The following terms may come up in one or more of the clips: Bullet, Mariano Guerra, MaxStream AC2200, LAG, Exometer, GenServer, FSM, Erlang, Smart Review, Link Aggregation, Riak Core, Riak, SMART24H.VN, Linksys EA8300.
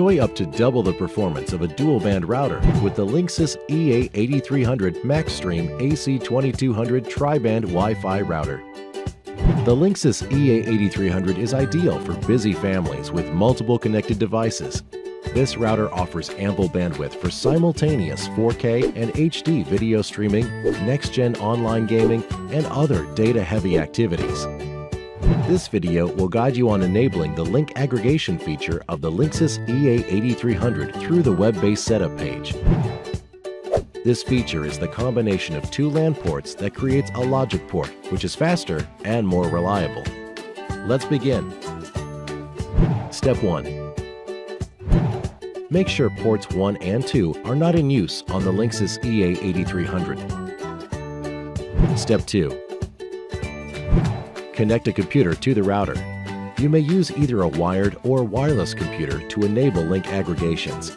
Enjoy up to double the performance of a dual-band router with the Linksys EA8300 MaxStream AC2200 tri-band Wi-Fi router. The Linksys EA8300 is ideal for busy families with multiple connected devices. This router offers ample bandwidth for simultaneous 4K and HD video streaming, next-gen online gaming, and other data-heavy activities. This video will guide you on enabling the link aggregation feature of the Linksys EA8300 through the web-based setup page. This feature is the combination of two LAN ports that creates a logic port, which is faster and more reliable. Let's begin. Step 1. Make sure ports 1 and 2 are not in use on the Linksys EA8300. Step 2. Connect a computer to the router. You may use either a wired or wireless computer to enable link aggregations.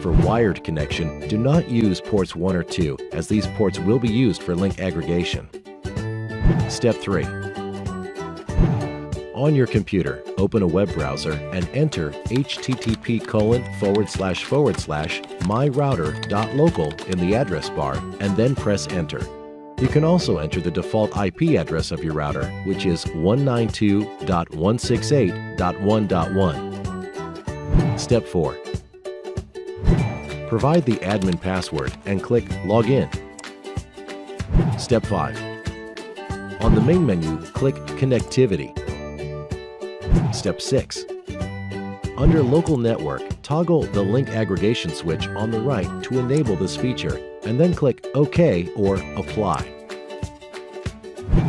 For wired connection, do not use ports 1 or 2, as these ports will be used for link aggregation. Step 3. On your computer, open a web browser and enter http://myrouter.local in the address bar and then press enter. You can also enter the default IP address of your router, which is 192.168.1.1. Step 4. Provide the admin password and click Login. Step 5. On the main menu, click Connectivity. Step 6. Under Local Network, toggle the link aggregation switch on the right to enable this feature, and then click OK or Apply.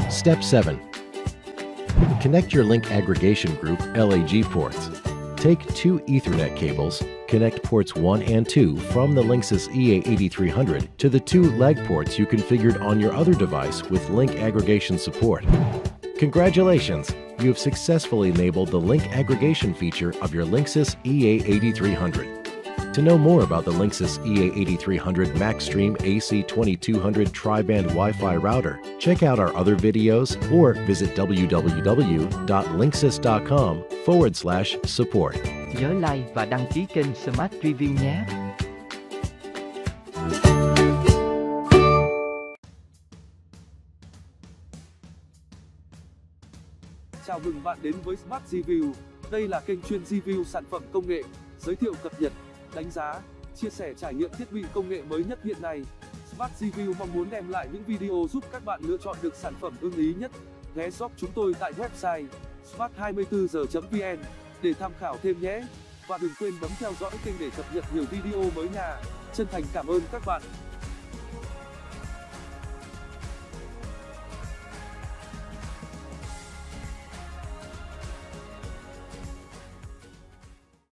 Step 7. Connect your link aggregation group LAG ports. Take two Ethernet cables, connect ports 1 and 2 from the Linksys EA8300 to the two LAG ports you configured on your other device with link aggregation support. Congratulations! You have successfully enabled the link aggregation feature of your Linksys EA8300. To know more about the Linksys EA8300 MaxStream AC2200 tri-band Wi-Fi router, check out our other videos or visit www.linksys.com/support. Nhớ like và đăng ký kênh Smart Review nhé! Chào mừng bạn đến với Smart Review. Đây là kênh chuyên review sản phẩm công nghệ, giới thiệu cập nhật, đánh giá, chia sẻ trải nghiệm thiết bị công nghệ mới nhất hiện nay. Smart Review mong muốn đem lại những video giúp các bạn lựa chọn được sản phẩm ưng ý nhất. Ghé shop chúng tôi tại website smart24h.vn để tham khảo thêm nhé. Và đừng quên bấm theo dõi kênh để cập nhật nhiều video mới nha. Chân thành cảm ơn các bạn.